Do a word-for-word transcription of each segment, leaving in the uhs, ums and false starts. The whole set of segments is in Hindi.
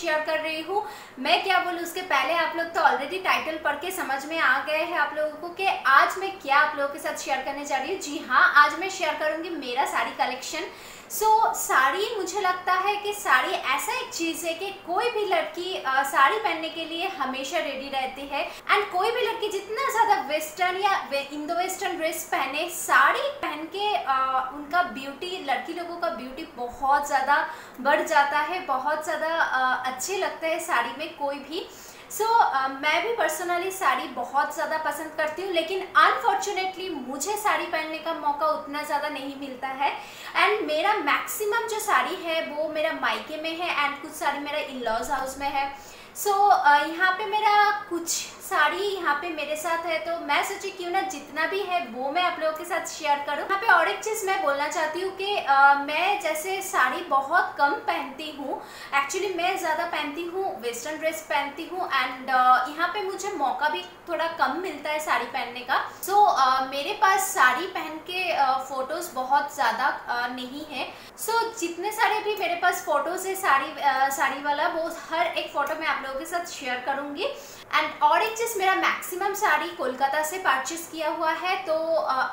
शेयर कर रही हूँ। मैं क्या बोलूँ उसके पहले आप लोग तो ऑलरेडी टाइटल पढ़ के समझ में आ गए हैं आप लोगों को कि आज मैं क्या आप लोगों के साथ शेयर करने जा रही हूँ। जी हाँ, आज मैं शेयर करूँगी मेरा sari collection. So so, sari, मुझे लगता है कि साड़ी ऐसा एक चीज़ है कि कोई भी लड़की आ, साड़ी पहनने के लिए हमेशा रेडी रहती है। एंड कोई भी लड़की जितना ज़्यादा वेस्टर्न या वे, इंडो वेस्टर्न ड्रेस पहने, साड़ी पहन के आ, उनका ब्यूटी, लड़की लोगों का ब्यूटी बहुत ज़्यादा बढ़ जाता है, बहुत ज़्यादा अच्छे लगता है साड़ी में कोई भी। सो so, uh, मैं भी पर्सनली साड़ी बहुत ज़्यादा पसंद करती हूँ, लेकिन अनफॉर्चुनेटली मुझे साड़ी पहनने का मौका उतना ज़्यादा नहीं मिलता है। एंड मेरा मैक्सिमम जो साड़ी है वो मेरा मायके में है, एंड कुछ साड़ी मेरा इन-लॉज हाउस में है। सो so, uh, यहाँ पे मेरा कुछ साड़ी यहाँ पे मेरे साथ है, तो मैं सोची क्यों ना जितना भी है वो मैं आप लोगों के साथ शेयर करूँ। यहाँ पे और एक चीज़ मैं बोलना चाहती हूँ कि uh, मैं जैसे साड़ी बहुत कम पहनती हूँ, एक्चुअली मैं ज़्यादा पहनती हूँ वेस्टर्न ड्रेस पहनती हूँ। एंड uh, यहाँ पे मुझे मौका भी थोड़ा कम मिलता है साड़ी पहनने का। सो so, uh, मेरे पास साड़ी पहन के uh, फ़ोटोज़ बहुत ज़्यादा uh, नहीं है। सो so, जितने सारे भी मेरे पास फ़ोटोज़ है साड़ी uh, साड़ी वाला, वो हर एक फ़ोटो मैं आप लोगों के साथ शेयर करूँगी। एंड और एक चीज़, मेरा मैक्सिमम साड़ी कोलकाता से परचेस किया हुआ है, तो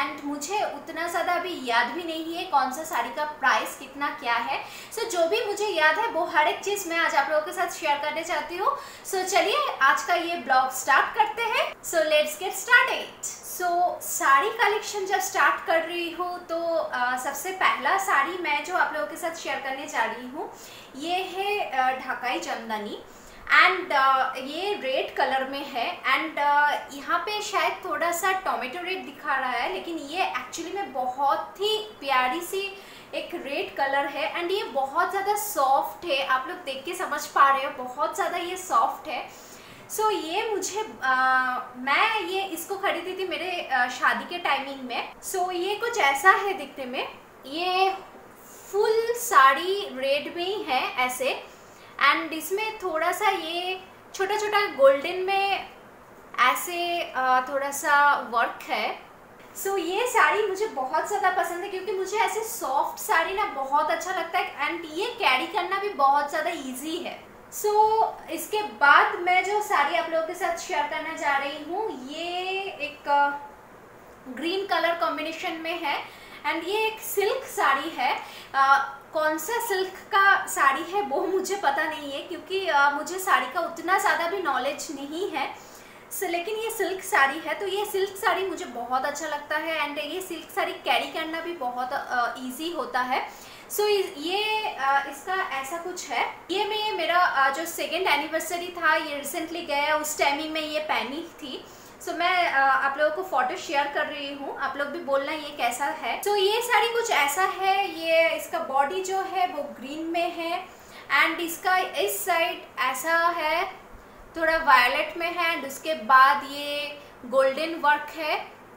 एंड uh, मुझे उतना ज़्यादा अभी याद भी नहीं है कौन सा साड़ी का प्राइस कितना क्या है। सो so, जो भी मुझे याद है वो हर एक चीज़ मैं आज आप लोगों के साथ शेयर करने चाहती हूँ। सो so, चलिए आज का ये ब्लॉग स्टार्ट करते हैं। So let's get started. So sari collection जब स्टार्ट कर रही हूँ तो uh, सबसे पहला साड़ी मैं जो आप लोगों के साथ शेयर करने जा रही हूँ ये है Dhakai uh, Chandni. And uh, ये रेड कलर में है। एंड uh, यहाँ पे शायद थोड़ा सा टोमेटो रेड दिखा रहा है, लेकिन ये एक्चुअली में बहुत ही प्यारी सी एक रेड कलर है। एंड ये बहुत ज़्यादा सॉफ्ट है, आप लोग देख के समझ पा रहे हो, बहुत ज़्यादा ये सॉफ्ट है। सो so, ये मुझे आ, मैं ये इसको खरीदी थी मेरे आ, शादी के टाइमिंग में। सो so, ये कुछ ऐसा है दिखने में, ये फुल साड़ी रेड में ही है ऐसे। एंड इसमें थोड़ा सा ये छोटा छोटा गोल्डन में ऐसे थोड़ा सा वर्क है। सो so, ये साड़ी मुझे बहुत ज़्यादा पसंद है क्योंकि मुझे ऐसे सॉफ्ट साड़ी ना बहुत अच्छा लगता है, एंड ये कैरी करना भी बहुत ज़्यादा इजी है। सो so, इसके बाद मैं जो साड़ी आप लोगों के साथ शेयर करना जा रही हूँ ये एक ग्रीन कलर कॉम्बिनेशन में है। एंड ये एक सिल्क साड़ी है। आ, कौन सा सिल्क का साड़ी है वो मुझे पता नहीं है क्योंकि आ, मुझे साड़ी का उतना ज़्यादा भी नॉलेज नहीं है। सो लेकिन ये सिल्क साड़ी है, तो ये सिल्क साड़ी मुझे बहुत अच्छा लगता है। एंड ये सिल्क साड़ी कैरी करना भी बहुत आ, इजी होता है। सो so, ये आ, इसका ऐसा कुछ है। ये मैं मेरा आ, जो सेकेंड एनिवर्सरी था ये रिसेंटली गया, उस टाइमिंग में ये पहनी थी। सो so, मैं आ, आप लोगों को फ़ोटो शेयर कर रही हूँ, आप लोग भी बोलना ये कैसा है। सो so, ये साड़ी कुछ ऐसा है। ये इसका बॉडी जो है वो ग्रीन में है, एंड इसका इस साइड ऐसा है थोड़ा वायलेट में है, एंड उसके बाद ये गोल्डन वर्क है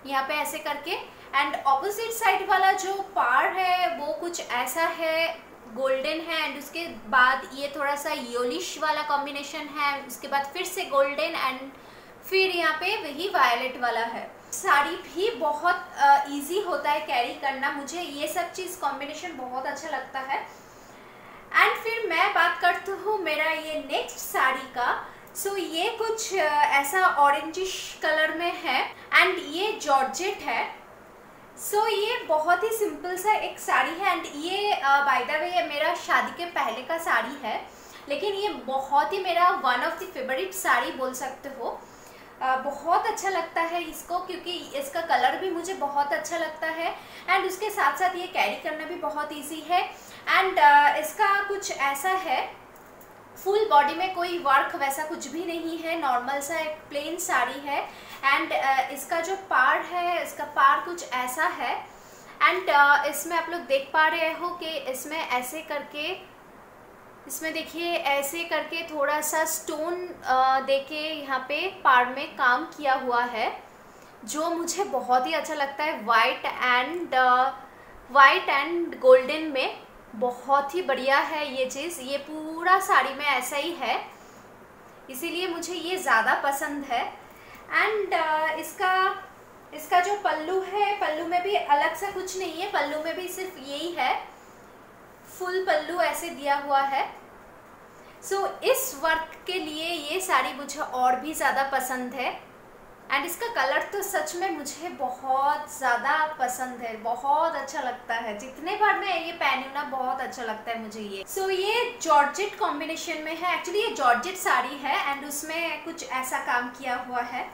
यहाँ पे ऐसे करके। एंड ऑपोजिट साइड वाला जो पार है वो कुछ ऐसा है, गोल्डन है, एंड उसके बाद ये थोड़ा सा येलिश वाला कॉम्बिनेशन है, उसके बाद फिर से गोल्डन, एंड फिर यहाँ पे वही वायलेट वाला है। साड़ी भी बहुत इजी होता है कैरी करना, मुझे ये सब चीज़ कॉम्बिनेशन बहुत अच्छा लगता है। एंड फिर मैं बात करती हूँ मेरा ये नेक्स्ट साड़ी का। सो so, ये कुछ ऐसा ऑरेंजिश कलर में है, एंड ये जॉर्जेट है। सो so, ये बहुत ही सिंपल सा एक साड़ी है। एंड ये बाय द वे मेरा शादी के पहले का साड़ी है, लेकिन ये बहुत ही मेरा one of the favourite sari बोल सकते हो। Uh, बहुत अच्छा लगता है इसको क्योंकि इसका कलर भी मुझे बहुत अच्छा लगता है, एंड उसके साथ साथ ये कैरी करना भी बहुत इजी है। एंड uh, इसका कुछ ऐसा है, फुल बॉडी में कोई वर्क वैसा कुछ भी नहीं है, नॉर्मल सा एक प्लेन साड़ी है। एंड uh, इसका जो पार है, इसका पार कुछ ऐसा है। एंड uh, इसमें आप लोग देख पा रहे हो कि इसमें ऐसे करके, इसमें देखिए ऐसे करके थोड़ा सा स्टोन देके यहाँ पे पार में काम किया हुआ है, जो मुझे बहुत ही अच्छा लगता है। White and white and golden में बहुत ही बढ़िया है ये चीज़। ये पूरा साड़ी में ऐसा ही है, इसीलिए मुझे ये ज़्यादा पसंद है। एंड uh, इसका इसका जो पल्लू है, पल्लू में भी अलग सा कुछ नहीं है, पल्लू में भी सिर्फ यही है, फुल पल्लू ऐसे दिया हुआ है। सो so, इस वर्क के लिए ये साड़ी मुझे और भी ज़्यादा पसंद है एंड इसका कलर तो सच में मुझे बहुत ज़्यादा पसंद है, बहुत अच्छा लगता है। जितने बार मैं ये पहनी हूँ ना बहुत अच्छा लगता है मुझे ये। सो so, ये जॉर्जेट कॉम्बिनेशन में है, एक्चुअली ये जॉर्जेट साड़ी है एंड उसमें कुछ ऐसा काम किया हुआ है।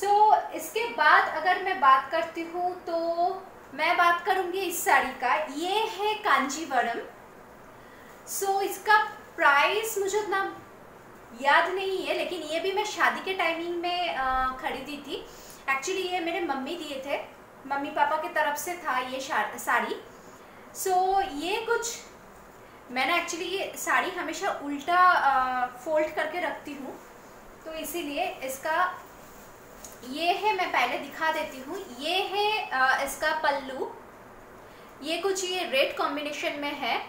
सो so, इसके बाद अगर मैं बात करती हूँ तो मैं बात करूँगी इस साड़ी का, ये है कांजीवरम। सो so, इसका प्राइस मुझे उतना याद नहीं है, लेकिन ये भी मैं शादी के टाइमिंग में खरीदी थी। एक्चुअली ये मेरे मम्मी दिए थे, मम्मी पापा की तरफ से था ये साड़ी। सो so, ये कुछ मैंने एक्चुअली ये साड़ी हमेशा उल्टा फोल्ड करके रखती हूँ तो इसीलिए इसका ये है, मैं पहले दिखा देती हूँ। ये है आ, इसका पल्लू, ये कुछ ये रेड कॉम्बिनेशन में है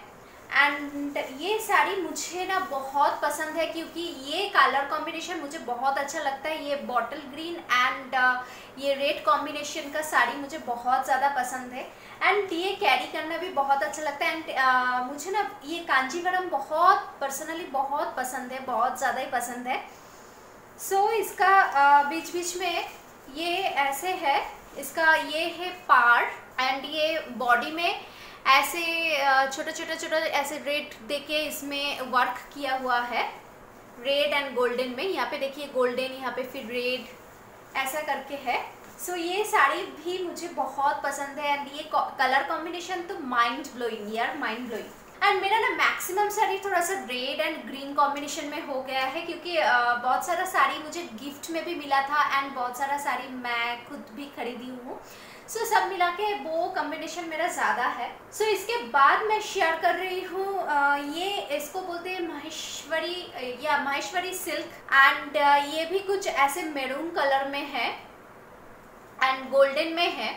एंड ये साड़ी मुझे ना बहुत पसंद है क्योंकि ये कलर कॉम्बिनेशन मुझे बहुत अच्छा लगता है। ये बॉटल ग्रीन एंड ये रेड कॉम्बिनेशन का साड़ी मुझे बहुत ज़्यादा पसंद है एंड ये कैरी करना भी बहुत अच्छा लगता है। एंड मुझे ना ये कांजीवरम बहुत पर्सनली बहुत पसंद है, बहुत ज़्यादा ही पसंद है। सो so, इसका बीच बीच में ये ऐसे है, इसका ये है पार एंड ये बॉडी में ऐसे छोटा छोटा छोटा ऐसे रेड देके इसमें वर्क किया हुआ है, रेड एंड गोल्डन में। यहाँ पे देखिए गोल्डन, यहाँ पे फिर रेड, ऐसा करके है। सो so, ये साड़ी भी मुझे बहुत पसंद है एंड ये कलर कॉम्बिनेशन तो माइंड ब्लोइंग यार, माइंड ब्लोइंग। एंड मेरा ना मैक्सिमम साड़ी थोड़ा सा रेड एंड ग्रीन कॉम्बिनेशन में हो गया है क्योंकि बहुत सारा साड़ी मुझे गिफ्ट में भी मिला था एंड बहुत सारा साड़ी मैं खुद भी खरीदी हूँ। सो so, सब मिला के वो कॉम्बिनेशन मेरा ज़्यादा है। सो so, इसके बाद मैं शेयर कर रही हूँ, ये इसको बोलते हैं माहेश्वरी या माहेश्वरी सिल्क एंड ये भी कुछ ऐसे मैरून कलर में है एंड गोल्डन में है।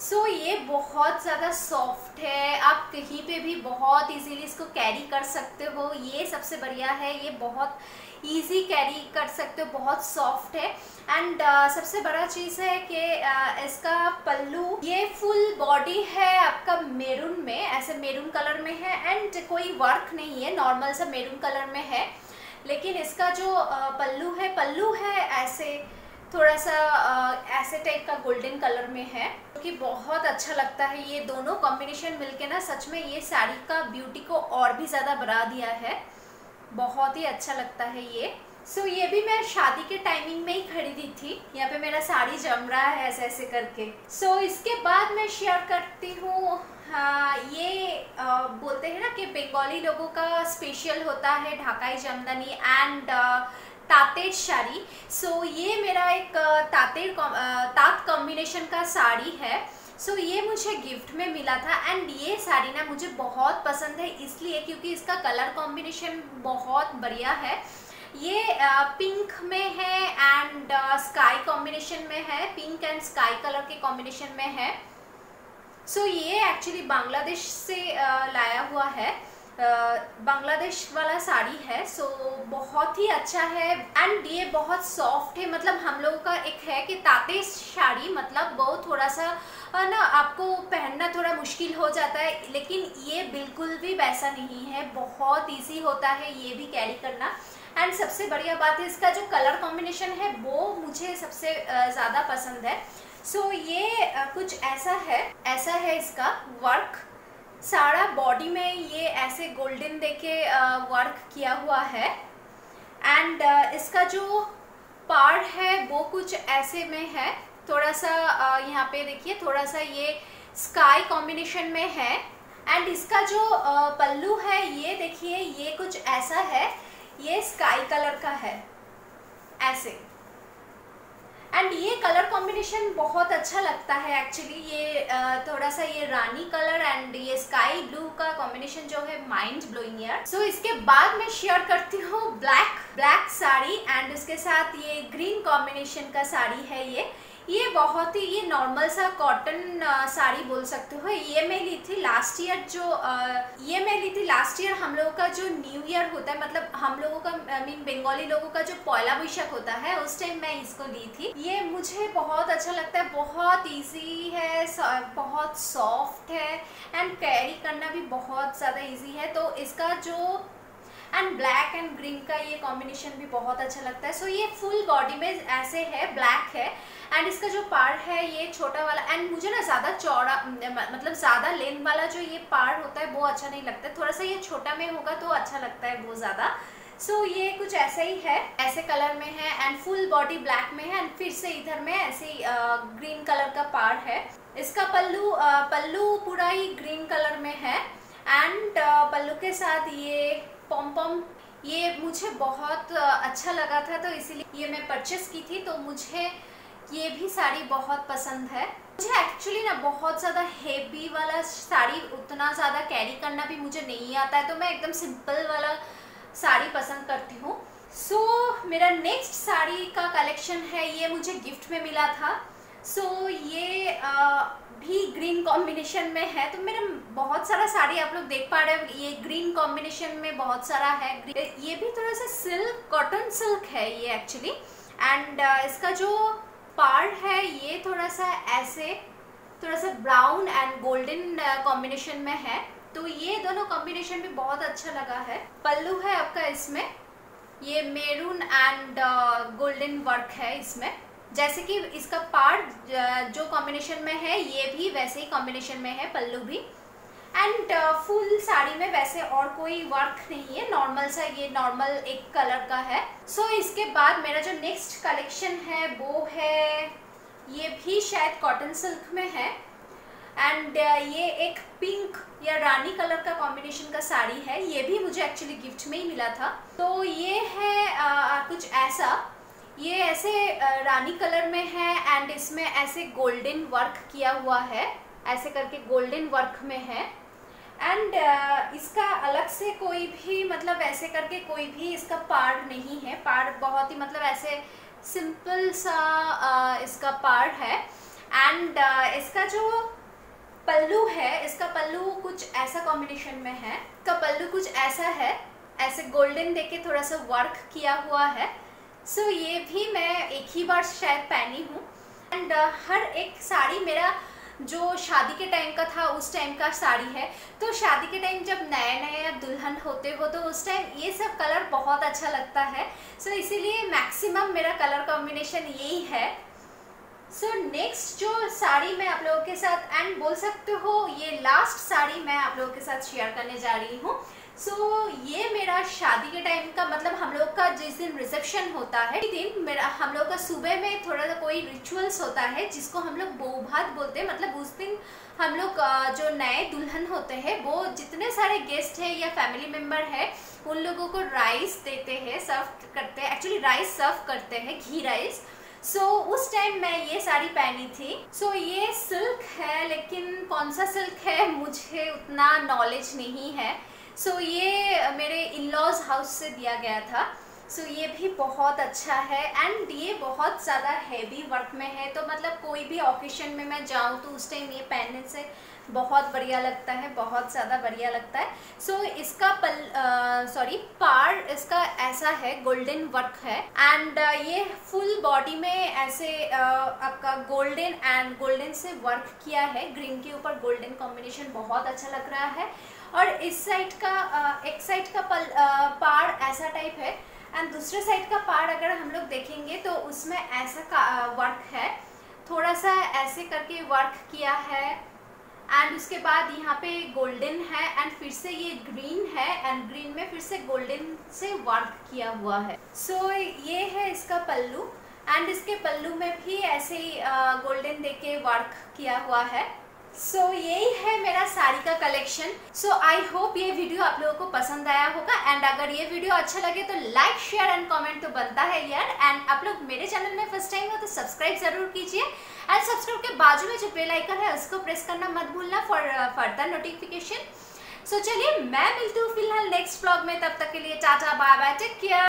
सो so, ये बहुत ज़्यादा सॉफ्ट है, आप कहीं पे भी बहुत इजीली इसको कैरी कर सकते हो। ये सबसे बढ़िया है, ये बहुत इजी कैरी कर सकते हो, बहुत सॉफ्ट है। एंड uh, सबसे बड़ा चीज़ है कि uh, इसका पल्लू ये फुल बॉडी है आपका मेरून में, ऐसे मेरून कलर में है एंड कोई वर्क नहीं है, नॉर्मल सा मेरून कलर में है। लेकिन इसका जो uh, पल्लू है पल्लू है ऐसे थोड़ा सा ऐसे टाइप का गोल्डन कलर में है, जो कि बहुत अच्छा लगता है। ये दोनों कॉम्बिनेशन मिलके ना सच में ये साड़ी का ब्यूटी को और भी ज़्यादा बढ़ा दिया है, बहुत ही अच्छा लगता है ये। सो so, ये भी मैं शादी के टाइमिंग में ही खरीदी थी। यहाँ पे मेरा साड़ी जम रहा है ऐसे ऐसे करके। सो so, इसके बाद मैं शेयर करती हूँ, हाँ ये आ, बोलते हैं ना कि बंगाली लोगों का स्पेशल होता है ढाकाई जामदानी एंड तातेर साड़ी। सो so, ये मेरा एक तातेर तात कॉम्बिनेशन का साड़ी है। सो so, ये मुझे गिफ्ट में मिला था एंड ये साड़ी ना मुझे बहुत पसंद है इसलिए क्योंकि इसका कलर कॉम्बिनेशन बहुत बढ़िया है। ये पिंक में है एंड स्काई कॉम्बिनेशन में है, पिंक एंड स्काई कलर के कॉम्बिनेशन में है। सो so, ये एक्चुअली बांग्लादेश से लाया हुआ है, बांग्लादेश वाला साड़ी है। सो so, बहुत ही अच्छा है एंड ये बहुत सॉफ्ट है। मतलब हम लोगों का एक है कि ताते साड़ी मतलब वो थोड़ा सा ना आपको पहनना थोड़ा मुश्किल हो जाता है, लेकिन ये बिल्कुल भी वैसा नहीं है, बहुत इजी होता है ये भी कैरी करना। एंड सबसे बढ़िया बात है इसका जो कलर कॉम्बिनेशन है वो मुझे सबसे ज़्यादा पसंद है। सो so, ये कुछ ऐसा है, ऐसा है इसका वर्क, सारा बॉडी में ये ऐसे गोल्डन देके वर्क किया हुआ है एंड इसका जो पार है वो कुछ ऐसे में है, थोड़ा सा यहाँ पे देखिए थोड़ा सा ये स्काई कॉम्बिनेशन में है। एंड इसका जो पल्लू है ये देखिए ये कुछ ऐसा है, ये स्काई कलर का है ऐसे एंड ये कलर कॉम्बिनेशन बहुत अच्छा लगता है। एक्चुअली ये थोड़ा सा ये रानी कलर एंड ये स्काई ब्लू का कॉम्बिनेशन जो है माइंड ब्लोइंग यार। सो इसके बाद मैं शेयर करती हूँ ब्लैक ब्लैक साड़ी एंड उसके साथ ये ग्रीन कॉम्बिनेशन का साड़ी है। ये ये बहुत ही ये नॉर्मल सा कॉटन साड़ी बोल सकते हो। ये मैं ली थी लास्ट ईयर, जो ये मैं ली थी लास्ट ईयर हम लोगों का जो न्यू ईयर होता है, मतलब हम लोगों का आई मीन बंगाली लोगों का जो पहला बैशाख होता है उस टाइम मैं इसको ली थी। ये मुझे बहुत अच्छा लगता है, बहुत इजी है, बहुत सॉफ्ट है एंड कैरी करना भी बहुत ज़्यादा इजी है। तो इसका जो एंड ब्लैक एंड ग्रीन का ये कॉम्बिनेशन भी बहुत अच्छा लगता है। सो so, ये फुल बॉडी में ऐसे है, ब्लैक है एंड इसका जो पार्ट है ये छोटा वाला, एंड मुझे ना ज़्यादा चौड़ा मतलब ज़्यादा लेंथ वाला जो ये पार्ट होता है वो अच्छा नहीं लगता, थोड़ा सा ये छोटा में होगा तो अच्छा लगता है बहुत ज़्यादा। सो so, ये कुछ ऐसा ही है, ऐसे कलर में है एंड फुल बॉडी ब्लैक में है एंड फिर से इधर में ऐसे ग्रीन कलर का पार्ट है। इसका पल्लू पल्लू पूरा ही ग्रीन कलर में है एंड पल्लू के साथ ये पॉम पॉम, ये मुझे बहुत अच्छा लगा था तो इसीलिए ये मैं परचेस की थी। तो मुझे ये भी साड़ी बहुत पसंद है। मुझे एक्चुअली ना बहुत ज़्यादा हेवी वाला साड़ी उतना ज़्यादा कैरी करना भी मुझे नहीं आता है, तो मैं एकदम सिंपल वाला साड़ी पसंद करती हूँ। सो so, मेरा नेक्स्ट साड़ी का कलेक्शन है, ये मुझे गिफ्ट में मिला था। सो so, ये आ, भी ग्रीन कॉम्बिनेशन में है। तो मेरा बहुत सारा साड़ी आप लोग देख पा रहे हो ये ग्रीन कॉम्बिनेशन में बहुत सारा है। ये भी थोड़ा सा सिल्क कॉटन सिल्क है ये एक्चुअली, एंड इसका जो पार्ट है ये थोड़ा सा ऐसे थोड़ा सा ब्राउन एंड गोल्डन कॉम्बिनेशन में है। तो ये दोनों कॉम्बिनेशन भी बहुत अच्छा लगा है। पल्लू है आपका इसमें, ये मेरून एंड गोल्डन वर्क है इसमें। जैसे कि इसका पार्ट जो कॉम्बिनेशन में है ये भी वैसे ही कॉम्बिनेशन में है, पल्लू भी। एंड फुल साड़ी में वैसे और कोई वर्क नहीं है, नॉर्मल सा ये नॉर्मल एक कलर का है। सो so, इसके बाद मेरा जो नेक्स्ट कलेक्शन है वो है, ये भी शायद कॉटन सिल्क में है एंड uh, ये एक पिंक या रानी कलर का कॉम्बिनेशन का साड़ी है। ये भी मुझे एक्चुअली गिफ्ट में ही मिला था। तो ये है uh, कुछ ऐसा, ये ऐसे uh, रानी कलर में है एंड इसमें ऐसे गोल्डन वर्क किया हुआ है, ऐसे करके गोल्डन वर्क में है। एंड uh, इसका अलग से कोई भी मतलब ऐसे करके कोई भी इसका पार्ट नहीं है, पार्ट बहुत ही मतलब ऐसे सिंपल सा uh, इसका पार्ट है। एंड uh, इसका जो पल्लू है, इसका पल्लू कुछ ऐसा कॉम्बिनेशन में है। इसका पल्लू कुछ ऐसा है, ऐसे गोल्डन देके थोड़ा सा वर्क किया हुआ है। सो so, ये भी मैं एक ही बार शायद पहनी हूँ। एंड uh, हर एक साड़ी मेरा जो शादी के टाइम का था उस टाइम का साड़ी है। तो शादी के टाइम जब नए नए दुल्हन होते हो तो उस टाइम ये सब कलर बहुत अच्छा लगता है। सो so, इसीलिए मैक्सिमम मेरा कलर कॉम्बिनेशन यही है। सो so, नेक्स्ट जो साड़ी मैं आप लोगों के साथ एंड बोल सकते हो ये लास्ट साड़ी मैं आप लोगों के साथ शेयर करने जा रही हूँ। सो so, ये मेरा शादी के टाइम का मतलब हम लोग का जिस दिन रिसेप्शन होता है दिन मेरा हम लोग का सुबह में थोड़ा सा कोई रिचुअल्स होता है जिसको हम लोग बहुभात बोलते हैं। मतलब उस दिन हम लोग जो नए दुल्हन होते हैं वो जितने सारे गेस्ट हैं या फैमिली मेम्बर है उन लोगों को राइस देते हैं, सर्व करते हैं, एक्चुअली राइस सर्व करते हैं, घी राइस। सो so, उस टाइम मैं ये साड़ी पहनी थी। सो so, ये सिल्क है लेकिन कौन सा सिल्क है मुझे उतना नॉलेज नहीं है। सो so, ये मेरे इन-लॉज हाउस से दिया गया था। सो so, ये भी बहुत अच्छा है एंड ये बहुत ज़्यादा हैवी वर्क में है। तो मतलब कोई भी ऑकेशन में मैं जाऊँ तो उस टाइम ये पहनने से बहुत बढ़िया लगता है, बहुत ज़्यादा बढ़िया लगता है। सो so, इसका पल सॉरी पार इसका ऐसा है, गोल्डन वर्क है एंड uh, ये फुल बॉडी में ऐसे uh, आपका गोल्डन एंड गोल्डन से वर्क किया है। ग्रीन के ऊपर गोल्डन कॉम्बिनेशन बहुत अच्छा लग रहा है। और इस साइड का uh, एक साइड का पल uh, पार ऐसा टाइप है एंड दूसरे साइड का पार्ट अगर हम लोग देखेंगे तो उसमें ऐसा वर्क है, थोड़ा सा ऐसे करके वर्क किया है एंड उसके बाद यहाँ पे गोल्डन है एंड फिर से ये ग्रीन है एंड ग्रीन में फिर से गोल्डन से वर्क किया हुआ है। सो so, ये है इसका पल्लू एंड इसके पल्लू में भी ऐसे ही गोल्डन देके वर्क किया हुआ है। सो so, यही है मेरा साड़ी का कलेक्शन। सो आई होप ये वीडियो आप लोगों को पसंद आया होगा एंड अगर ये वीडियो अच्छा लगे तो लाइक शेयर एंड कमेंट तो बनता है यार। एंड आप लोग मेरे चैनल में फर्स्ट टाइम हो तो सब्सक्राइब जरूर कीजिए एंड सब्सक्राइब के बाजू में जो बेल आइकन है उसको प्रेस करना मत भूलना फॉर फर्दर नोटिफिकेशन। सो चलिए मैं मिलती हूँ फिलहाल नेक्स्ट ब्लॉग में, तब तक के लिए tata bye bye, take care.